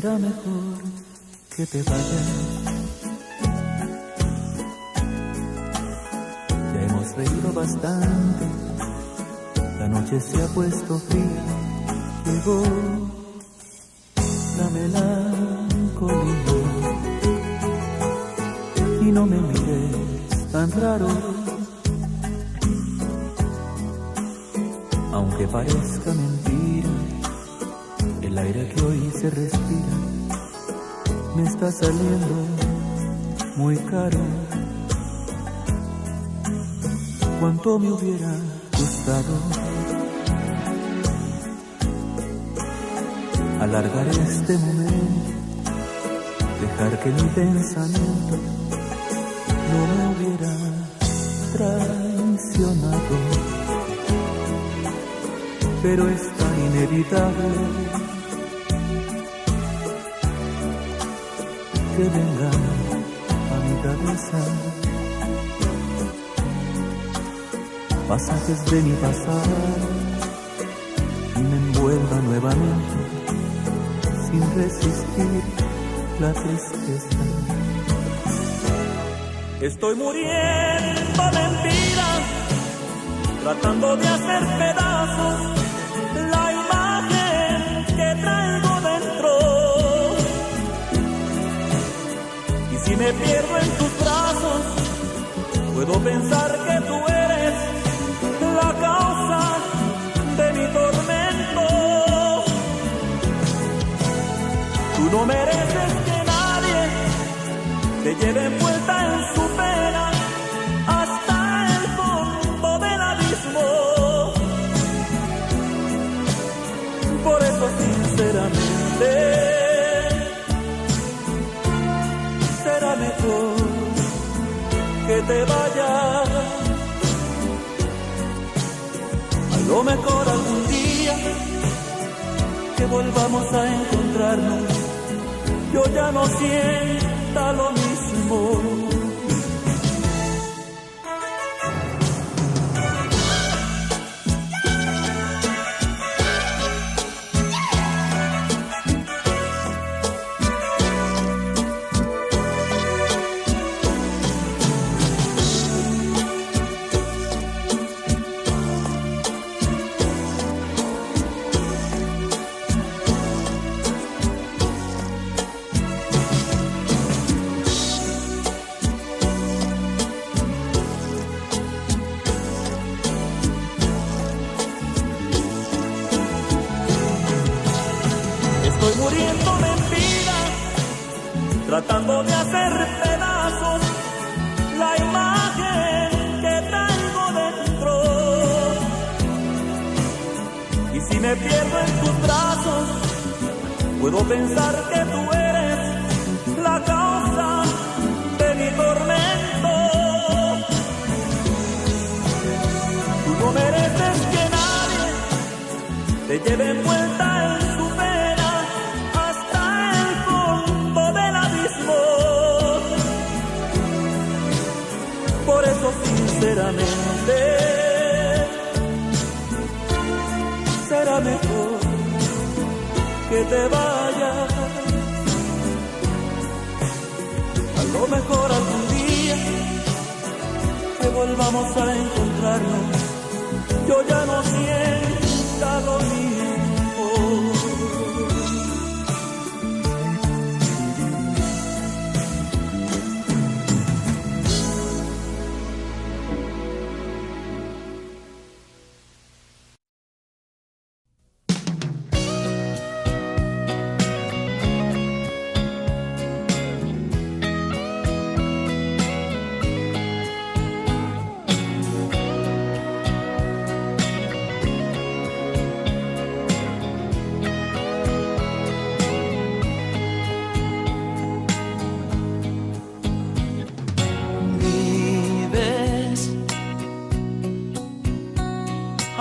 será mejor que te vayas. Ya hemos reído bastante, la noche se ha puesto fría, llegó la melancolía. Y no me mires tan raro, aunque parezca mentira, el aire que hoy se respira me está saliendo muy caro. Cuánto me hubiera gustado alargar este momento, dejar que mi pensamiento no me hubiera traicionado. Pero es tan inevitable que venga a mi cabeza pasajes de mi pasado y me envuelva nuevamente sin resistir la tristeza. Estoy muriendo de mentiras, tratando de hacer pedazos la imagen que traigo dentro. Si me pierdo en tus brazos, puedo pensar que tú eres la causa de mi tormento. Tú no mereces que nadie te lleve envuelta en su pena hasta el fondo del abismo. Por eso, sinceramente, mejor que te vayas. A lo mejor algún día que volvamos a encontrarnos, yo ya no sienta lo mismo.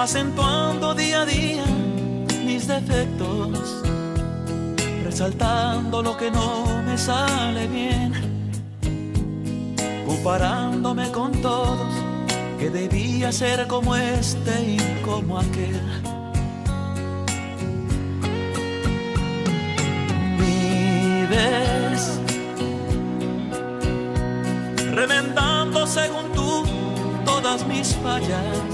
Acentuando día a día mis defectos, resaltando lo que no me sale bien, comparándome con todos, que debía ser como este y como aquel. mis fallas,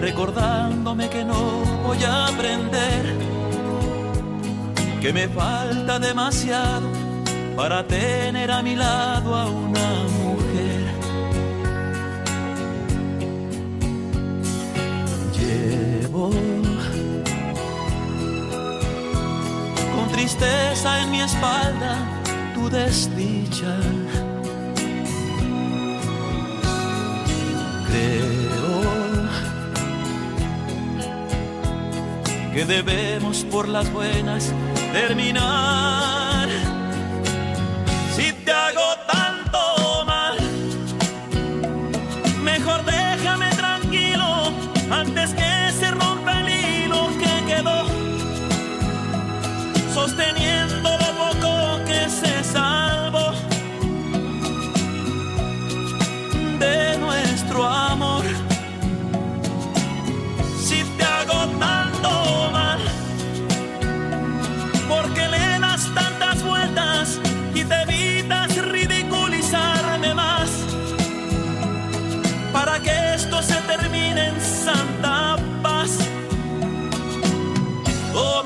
recordándome que no voy a aprender, que me falta demasiado para tener a mi lado a una mujer. Llevo con tristeza en mi espalda tu desdicha. Creo que debemos por las buenas terminar. Si te hago tanto mal, mejor déjame tranquilo antes que se rompa el hilo que quedó sosteniendo lo poco que se salvó de nuestro amor. Si te hago tanto mal, ¿por qué le das tantas vueltas y te evitas ridiculizarme más? Para que esto se termine en santa paz, o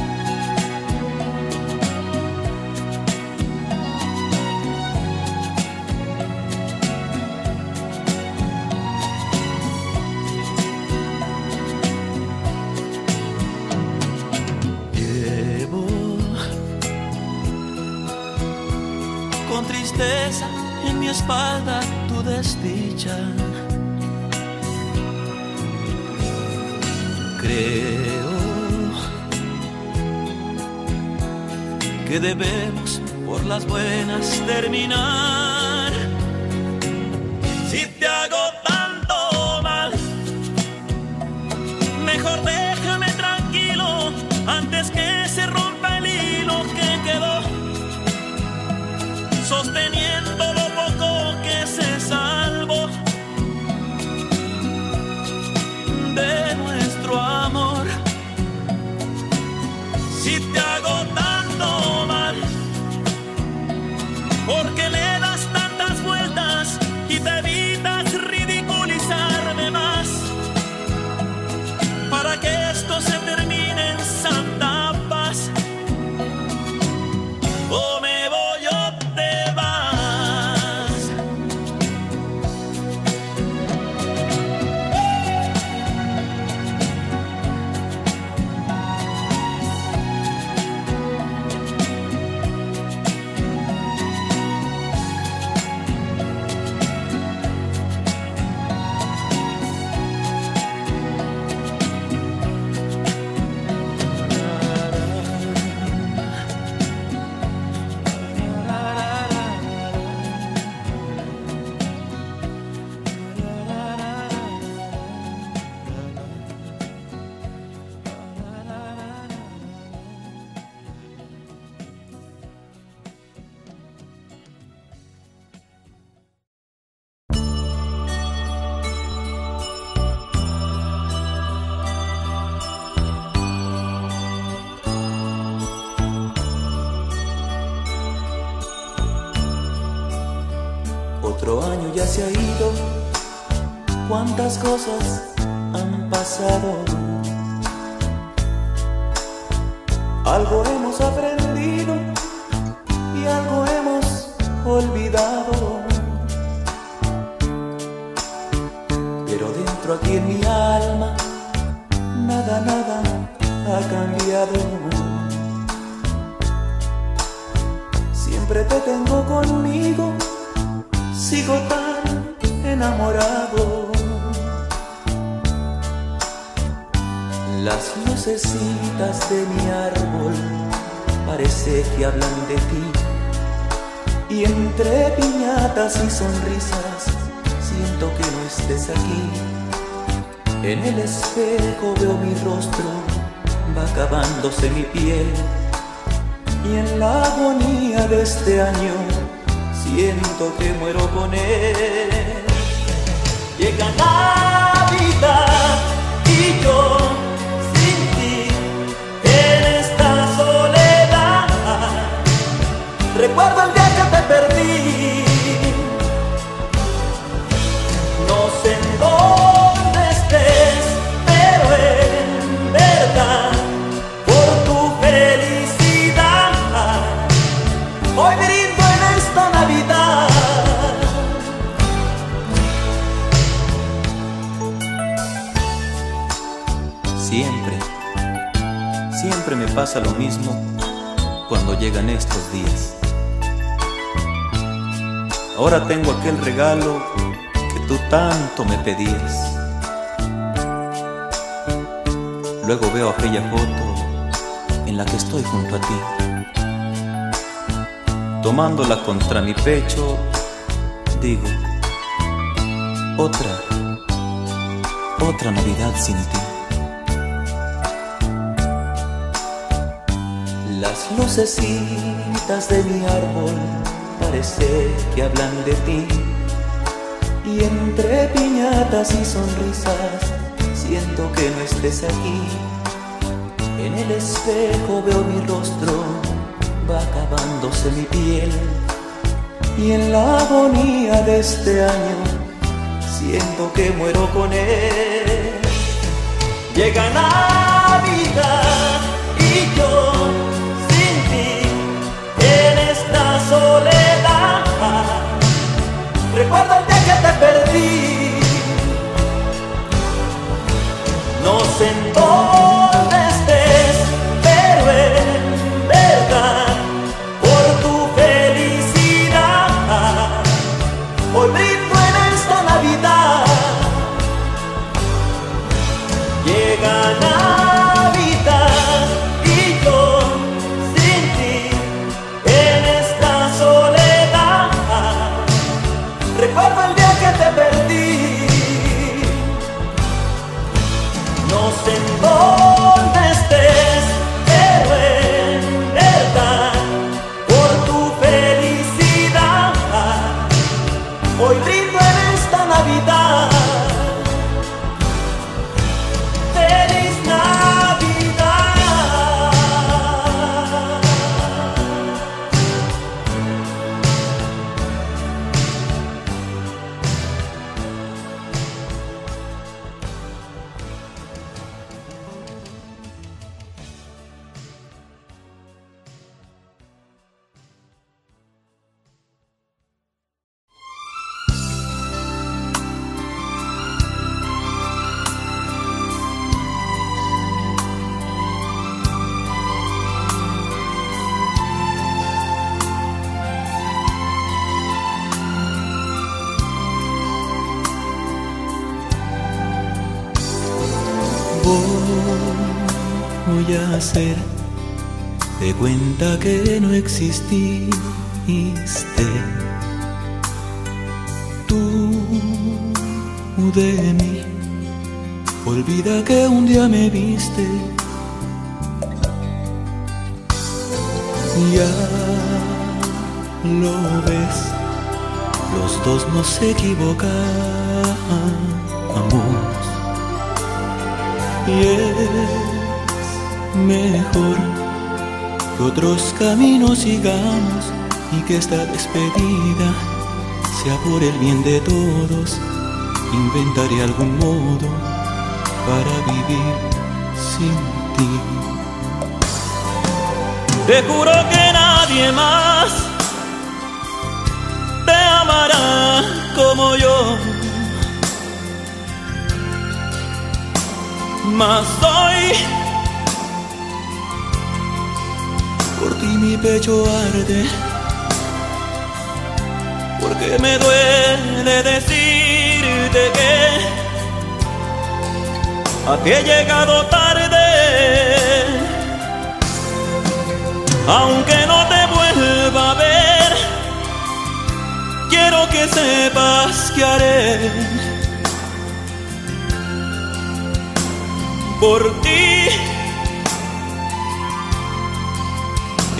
me voy o te vas. Llevo con tristeza en mi espalda tu desdicha. Creo que debemos por las buenas terminar. Si te hago tanto mal, mejor déjame tranquilo antes que se rompa el hilo que quedó sosteniendo lo poco que se salvó de nuestro amor. Si te hago tanto mal, ¿por qué le das tantas vueltas y te evitas ridiculizarme más? Para que esto se termine en santa paz, o me voy o te vas. Otro año ya se ha ido, cuántas cosas han pasado. Algo hemos aprendido y algo hemos olvidado. Pero dentro aquí en mi alma, nada, nada ha cambiado. Siempre te tengo conmigo, sigo tan enamorado. Las lucecitas de mi árbol parece que hablan de ti, y entre piñatas y sonrisas siento que no estés aquí. En el espejo veo mi rostro, va acabándose mi piel, y en la agonía de este año siento que muero con él. Llega Navidad y yo pasa lo mismo cuando llegan estos días. Ahora tengo aquel regalo que tú tanto me pedías. Luego veo aquella foto en la que estoy junto a ti. Tomándola contra mi pecho, digo, otra Navidad sin ti. Las lucecitas de mi árbol parece que hablan de ti, y entre piñatas y sonrisas siento que no estés aquí. En el espejo veo mi rostro, va acabándose mi piel, y en la agonía de este año siento que muero con él. Llega Navidad y yo sin ti en esta soledad. Recuerdo el día que te perdí. No sé en dónde estés, pero en verdad, por tu felicidad, hoy brindo en esta Navidad. Llega Navidad y yo sin ti en esta soledad. Recuerdo el día que te perdí. No sé en dónde estés, pero en verdad, por tu felicidad, hoy brindo en esta Navidad. ¡Feliz Navidad! Hacer de cuenta que no exististe. Tú de mí, olvida que un día me viste. Ya lo ves, los dos nos equivocamos. Y mejor que otros caminos sigamos y que esta despedida sea por el bien de todos. Inventaré algún modo para vivir sin ti. Te juro que nadie más te amará como yo. Mas hoy por ti mi pecho arde, porque me duele decirte que a ti he llegado tarde. Aunque no te vuelva a ver, quiero que sepas que haré por ti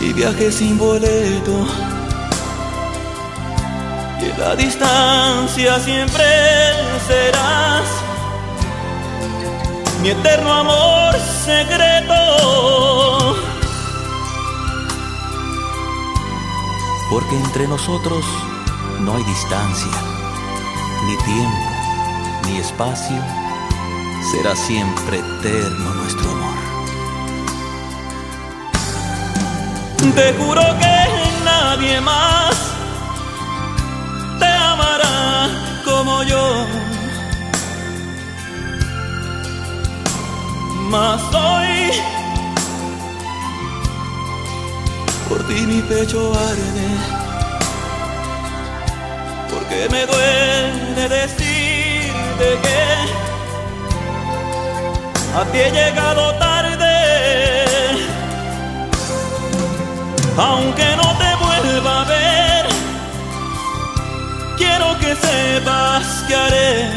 y viaje sin boleto, y en la distancia siempre serás mi eterno amor secreto. Porque entre nosotros no hay distancia, ni tiempo, ni espacio. Será siempre eterno nuestro amor. Te juro que nadie más te amará como yo. Mas hoy Por ti mi pecho arde, porque me duele decirte que a ti he llegado tarde. Aunque no te vuelva a ver, quiero que sepas que haré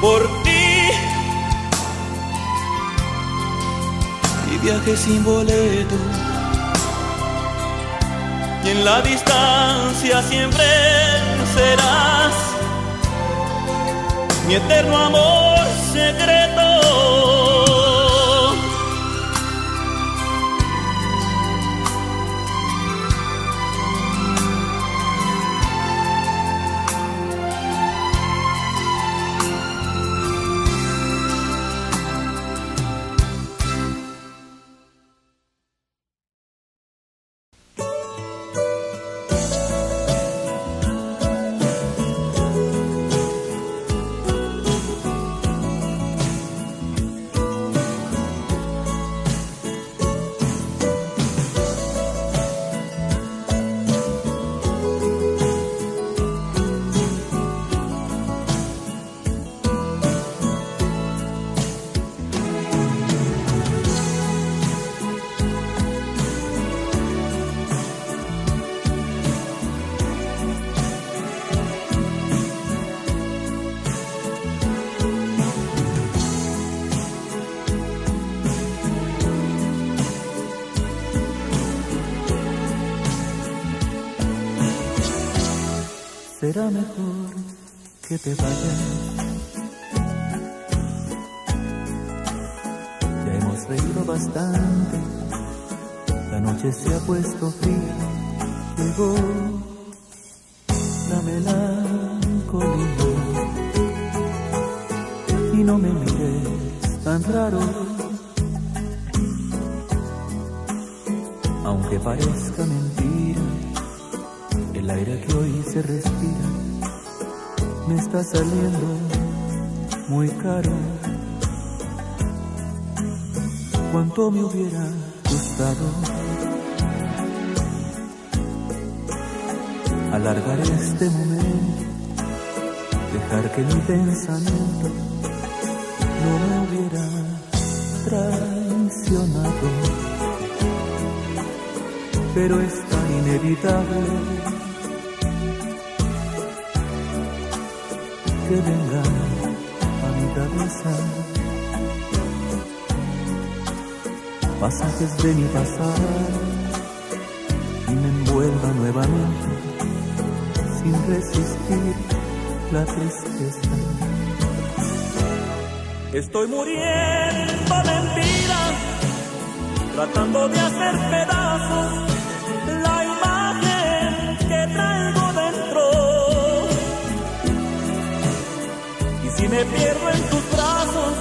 por ti y viaje sin boleto, y en la distancia siempre serás mi eterno amor secreto. Será mejor que te vayas. Ya hemos reído bastante, la noche se ha puesto fría, llegó la melancolía. Y no me mires tan raro, aunque parezca mentira. El aire que hoy se respira me está saliendo muy caro. Cuánto me hubiera gustado alargar este momento, dejar que mi pensamiento no me hubiera traicionado, pero es tan inevitable que venga a mi cabeza pasajes de mi pasado y me envuelva nuevamente sin resistir la tristeza. Estoy muriendo de mentiras, tratando de hacer pedazos la imagen que traigo dentro. Si me pierdo en tus brazos,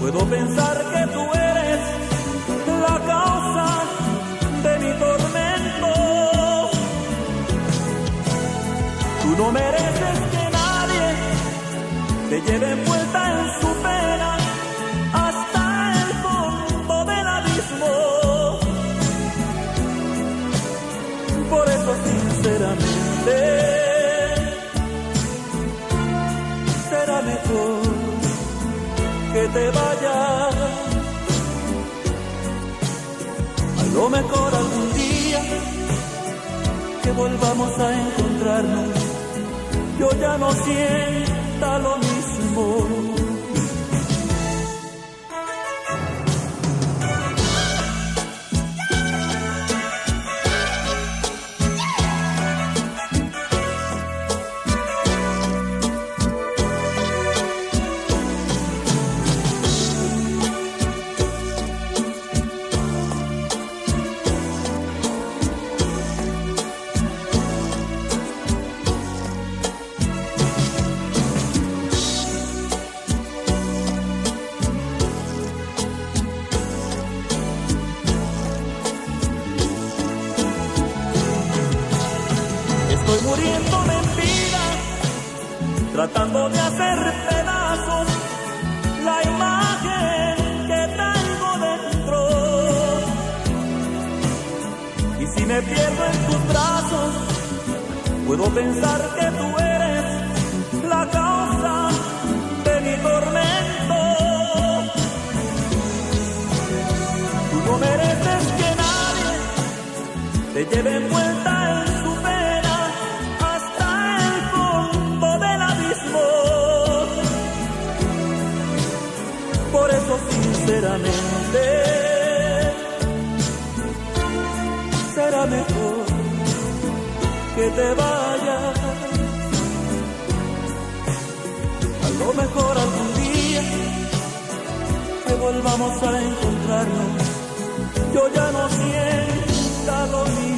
puedo pensar que tú eres la causa de mi tormento. Tú no mereces que nadie te lleve envuelta en su pena hasta el fondo del abismo. Por eso, sinceramente, mejor que te vayas. A lo mejor algún día que volvamos a encontrarnos, yo ya no sienta lo mismo. Hacer pedazos la imagen que traigo de ti. me pierdo en tus brazos. Puedo pensar que tú eres la causa de mi tormento. Tú no mereces que nadie te lleve envuelta en su pena hasta el fondo del abismo. Por eso, sinceramente, será mejor que te vayas. A lo mejor algún día que volvamos a encontrarnos, yo ya no sienta lo mismo.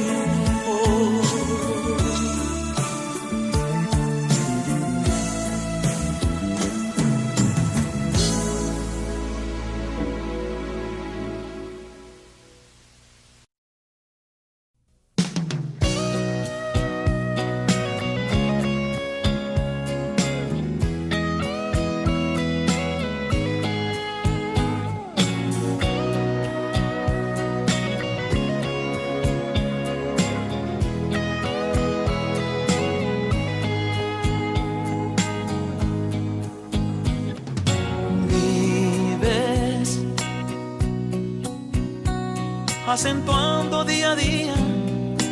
Acentuando día a día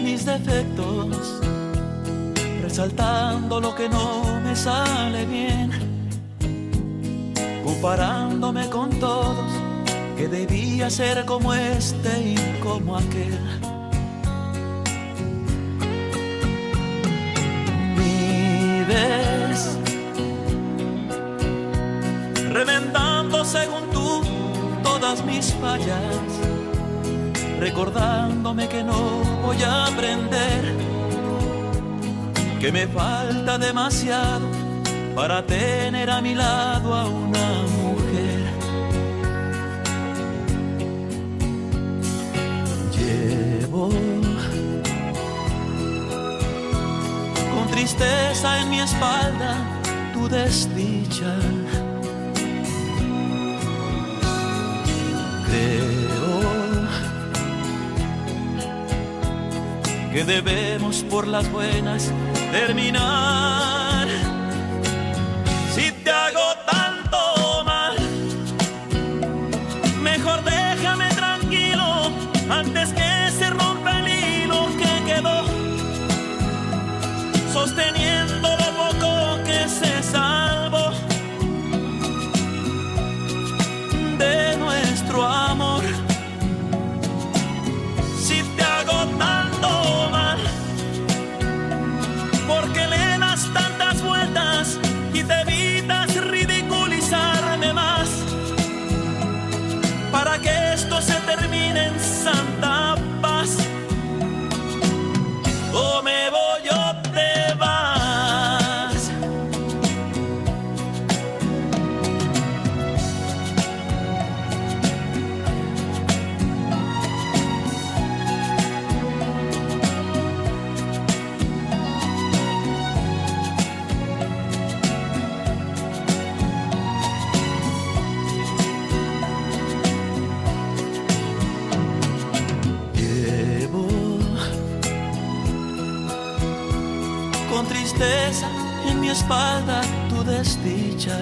mis defectos, resaltando lo que no me sale bien, comparándome con todos, que debía ser como este y como aquel. Vives remendando según tú todas mis fallas, recordándome que no voy a aprender, que me falta demasiado para tener a mi lado a una mujer. Llevo con tristeza en mi espalda tu desdicha. Que debemos por las buenas terminar. Si te hago tanto mal, mejor déjame tranquilo antes que se rompa el hilo que quedó sosteniendo lo poco que se salvó de nuestro amor. Si te hago tanto, porque le das tantas vueltas y te evitas ridiculizarme más, para que esto se termine en santa paz. O me voy o te vas. En mi espalda tu desdicha.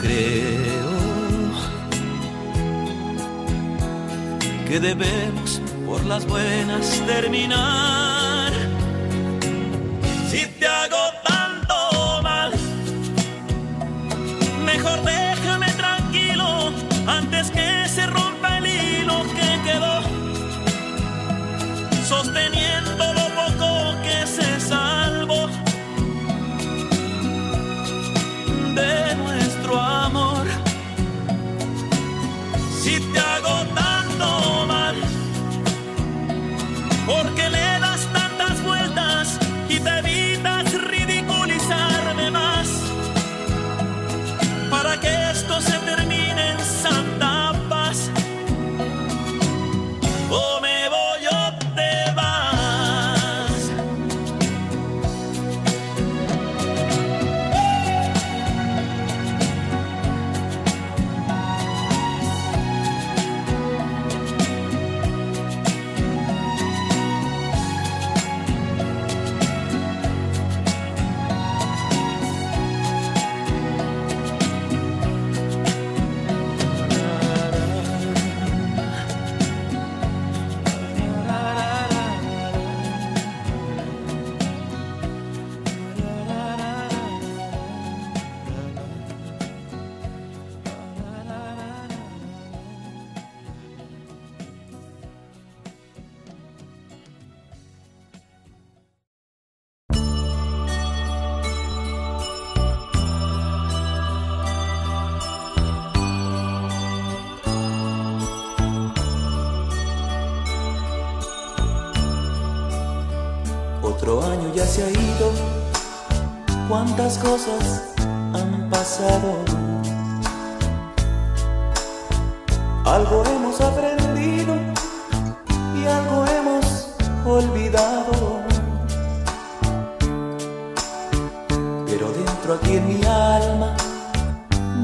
Creo que debemos por las buenas terminar. Si te hago tanto mal, mejor déjame tranquilo antes que se rompa el hilo que quedó sosteniendo lo poco que se salvó de nuestro amor. Si te hago tanto mal, porque le das tantas vueltas y te evitas ridiculizarme más, para que esto se termine en santa paz. O me voy o te vas. ya se ha ido, cuántas cosas han pasado. Algo hemos aprendido y algo hemos olvidado, pero dentro aquí en mi alma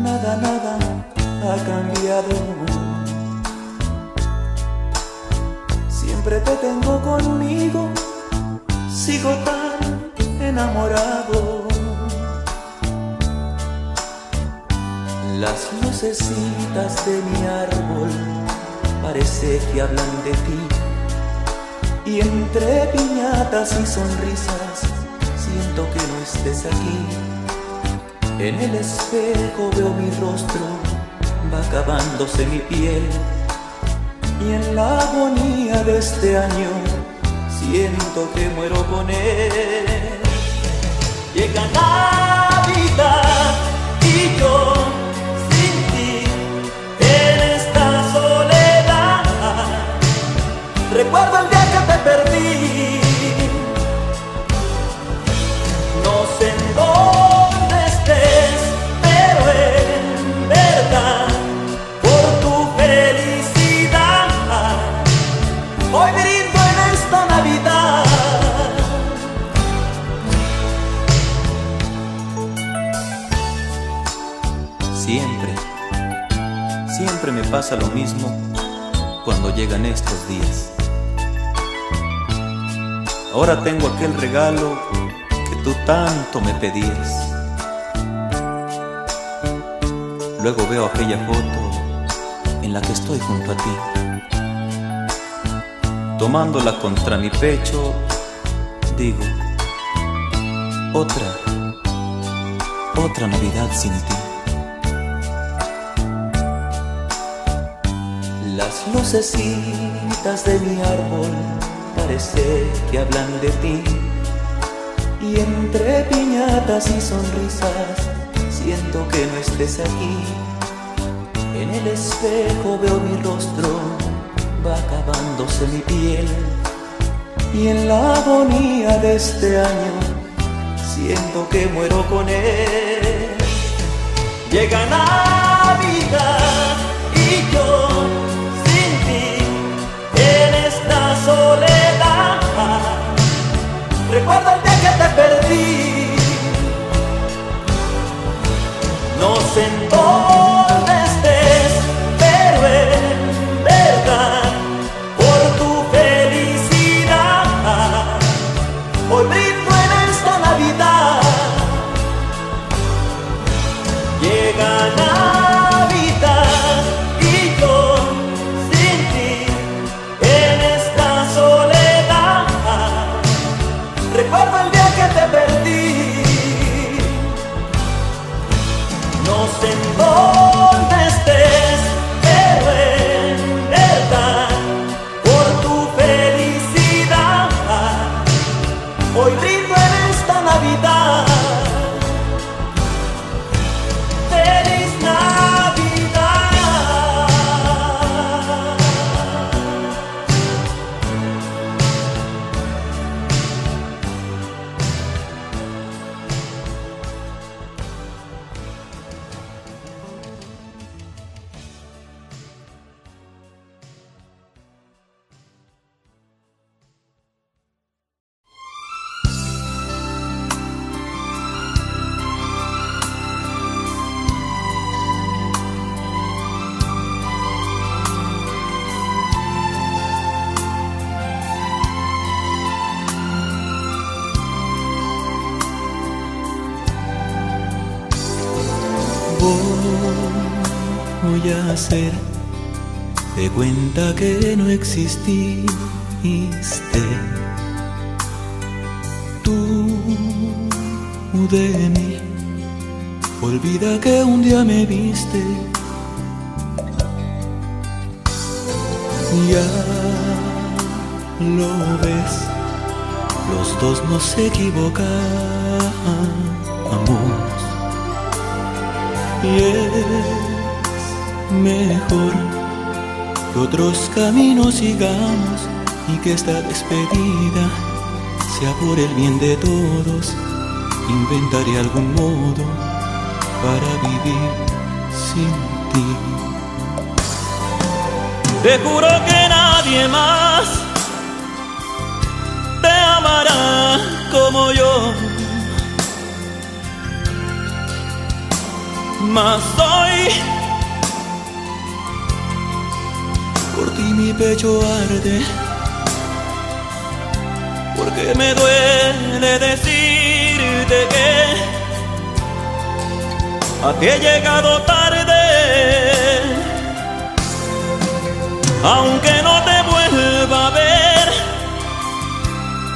nada, nada ha cambiado. Siempre te tengo conmigo, sigo tan enamorado. Las lucecitas de mi árbol parece que hablan de ti, y entre piñatas y sonrisas siento que no estés aquí. En el espejo veo mi rostro, va acabándose mi piel, y en la agonía de este año siento que muero con él. Llega Navidad y yo sin ti en esta soledad. Recuerdo el día que te perdí, no sé en dónde estés, pero en verdad por tu felicidad hoy brindo en esta Navidad. Siempre me pasa lo mismo cuando llegan estos días. Ahora tengo aquel regalo que tú tanto me pedías. Luego veo aquella foto en la que estoy junto a ti. Tomándola contra mi pecho, digo, otra Navidad sin ti. Las lucecitas de mi árbol parece que hablan de ti, y entre piñatas y sonrisas siento que no estés aquí. En el espejo veo mi rostro, va acabándose mi piel, y en la agonía de este año siento que muero con él. Llega Navidad y yo soledad, recuerdo el día que te perdí, no sé en dónde estés, pero en verdad por tu felicidad hoy brindo en esta Navidad. Llega Navidad y yo sin ti en recuerdo el día que te perdí, no sé en dónde estés, pero en verdad por tu felicidad hoy brindo en esta Navidad. Voy a hacer de cuenta que no exististe. Tú de mí, olvida que un día me viste. Ya lo ves, los dos nos equivocamos. Y es mejor que otros caminos sigamos y que esta despedida sea por el bien de todos, inventaré algún modo para vivir sin ti. Te juro que nadie más te amará como yo, mas hoy por ti mi pecho arde, porque me duele decirte que a ti he llegado tarde. Aunque no te vuelva a ver,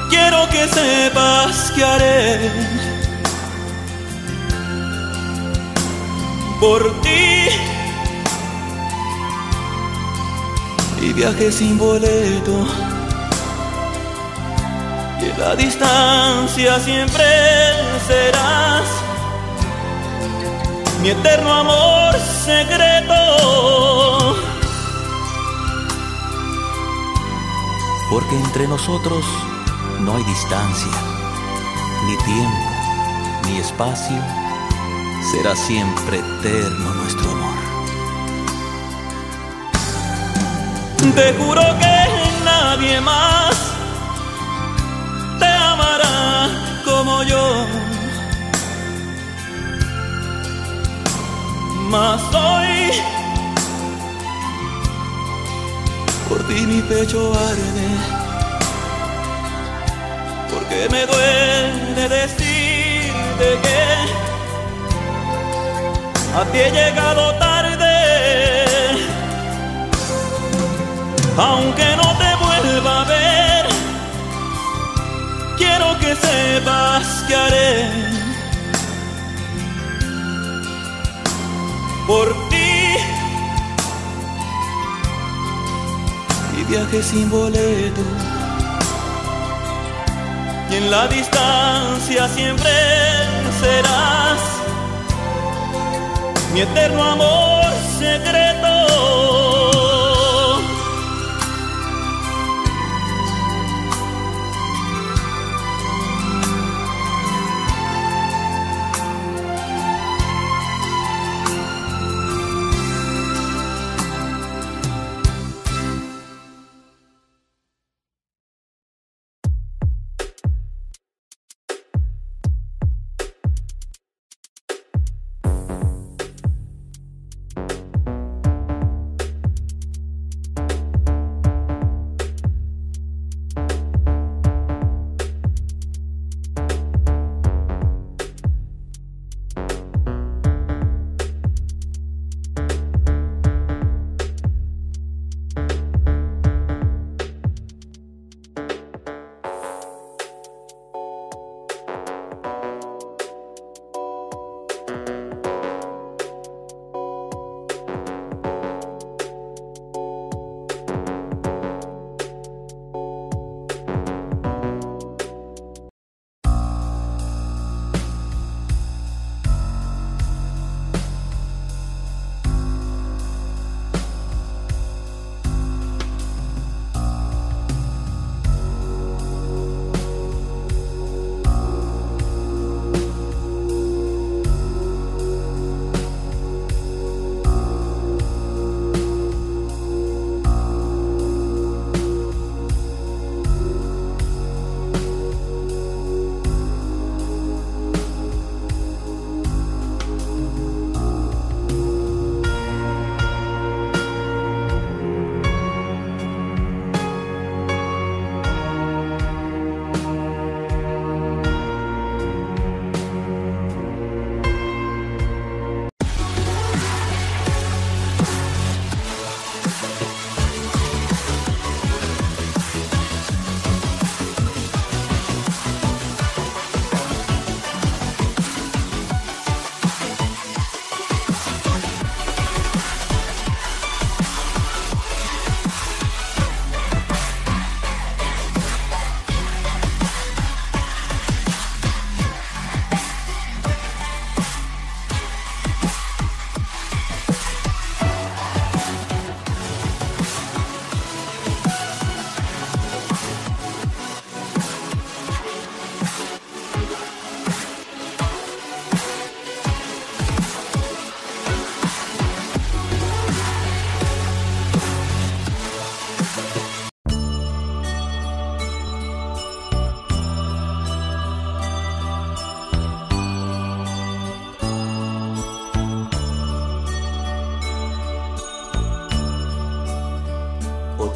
quiero que sepas que haré por ti y viaje sin boleto, y en la distancia siempre serás mi eterno amor secreto, porque entre nosotros no hay distancia, ni tiempo, ni espacio. Será siempre eterno nuestro amor. Te juro que nadie más te amará como yo, mas hoy por ti mi pecho arde, porque me duele decirte que a ti he llegado tarde. Aunque no te vuelva a ver, quiero que sepas que haré por ti y viaje sin boleto, y en la distancia siempre serás mi eterno amor secreto.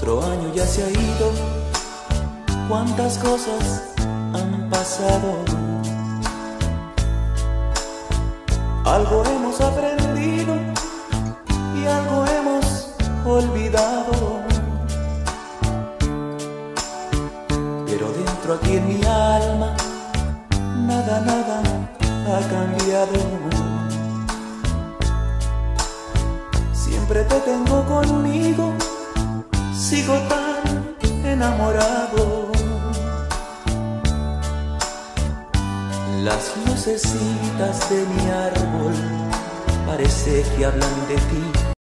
Otro año ya se ha ido, cuántas cosas han pasado. Algo hemos aprendido y algo hemos olvidado. Pero dentro aquí en mi alma, nada, nada ha cambiado. Siempre te tengo conmigo, sigo tan enamorado. Las lucecitas de mi árbol parece que hablan de ti.